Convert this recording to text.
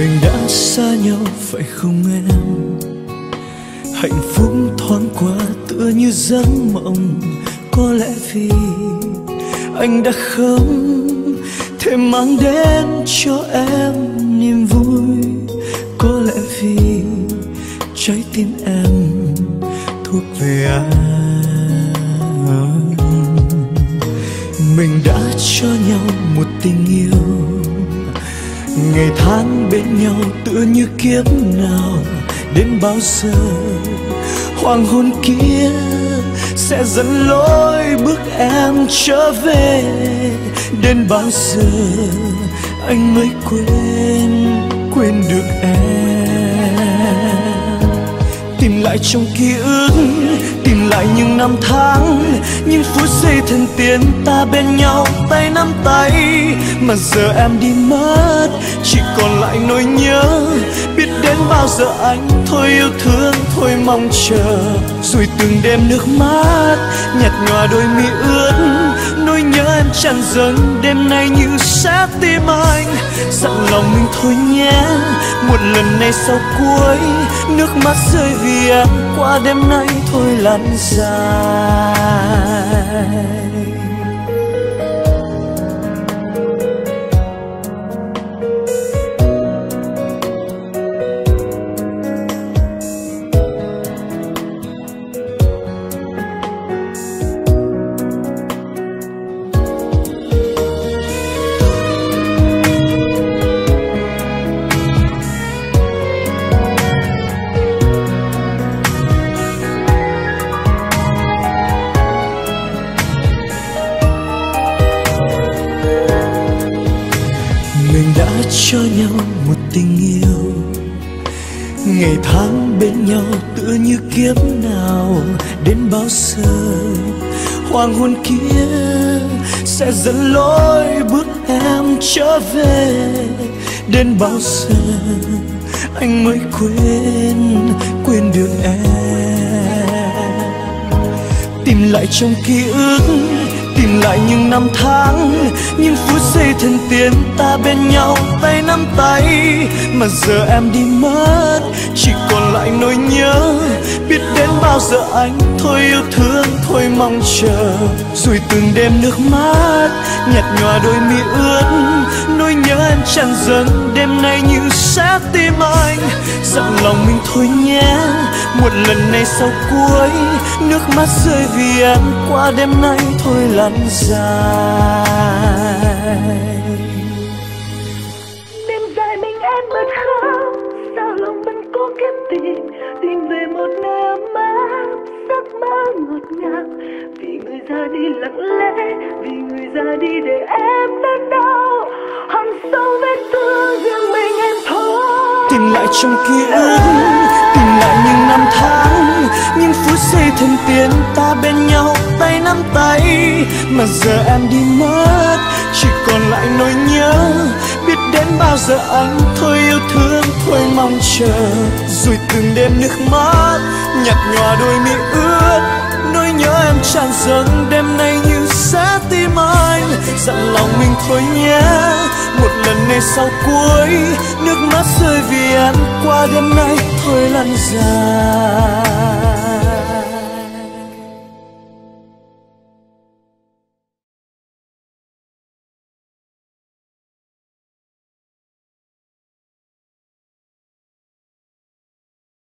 mình đã xa nhau phải không em? Hạnh phúc thoáng qua tựa như giấc mộng. Có lẽ vì anh đã không thể mang đến cho em niềm vui. Có lẽ vì trái tim em thuộc về anh. Mình đã cho nhau một tình yêu, ngày tháng bên nhau tựa như kiếp nào. Đến bao giờ hoàng hôn kia sẽ dẫn lối bước em trở về? Đến bao giờ anh mới quên được em? Tìm lại trong ký ức, tìm lại những năm tháng, những phút giây thần tiên ta bên nhau tay nắm tay. Mà giờ em đi mất, chỉ còn lại nỗi nhớ. Biết đến bao giờ anh thôi yêu thương, thôi mong chờ. Rồi từng đêm nước mắt nhạt nhòa đôi mi ướt, nỗi nhớ em tràn dâng đêm nay như sẽ tim anh. Dặn lòng mình thôi nhé, một lần này sau cuối, nước mắt rơi vì em qua đêm nay thôi lan dài. Cho nhau một tình yêu, ngày tháng bên nhau tựa như kiếp nào. Đến bao giờ hoàng hôn kia sẽ dẫn lối bước em trở về? Đến bao giờ anh mới quên được em? Tìm lại trong ký ức, tìm lại những năm tháng, những phút giây thần tiên ta bên nhau tay nắm tay. Mà giờ em đi mất, chỉ còn lại nỗi nhớ. Biết đến bao giờ anh thôi yêu thương, thôi mong chờ. Rồi từng đêm nước mắt nhạt nhòa đôi mi ướt, nỗi nhớ em tràn dâng đêm nay như sẽ tim anh. Dặn lòng mình thôi nhé, một lần này sau cuối, nước mắt rơi vì em qua đêm nay thôi lan dài. Đêm dài mình em bật khóc, sao lòng mình cố kiếm tìm về một nơi ấm áp, giấc mơ ngọt ngào. Vì người ra đi lặng lẽ, vì người ra đi để em đớn đau, hằn sâu vết thương riêng mình em thôi. Tìm lại trong ký ức, tìm lại những năm tháng, những phút giây thần tiên ta bên nhau tay nắm tay. Mà giờ em đi mất, chỉ còn lại nỗi nhớ. Biết đến bao giờ anh thôi yêu thương, thôi mong chờ. Rồi từng đêm nước mắt nhạt nhòa đôi mi ướt, nỗi nhớ em tràn dâng đêm nay như sẽ tim anh. Dặn lòng mình thôi nhé, một lần này sau cuối, nước mắt rơi vì em qua đêm nay thôi lan dài.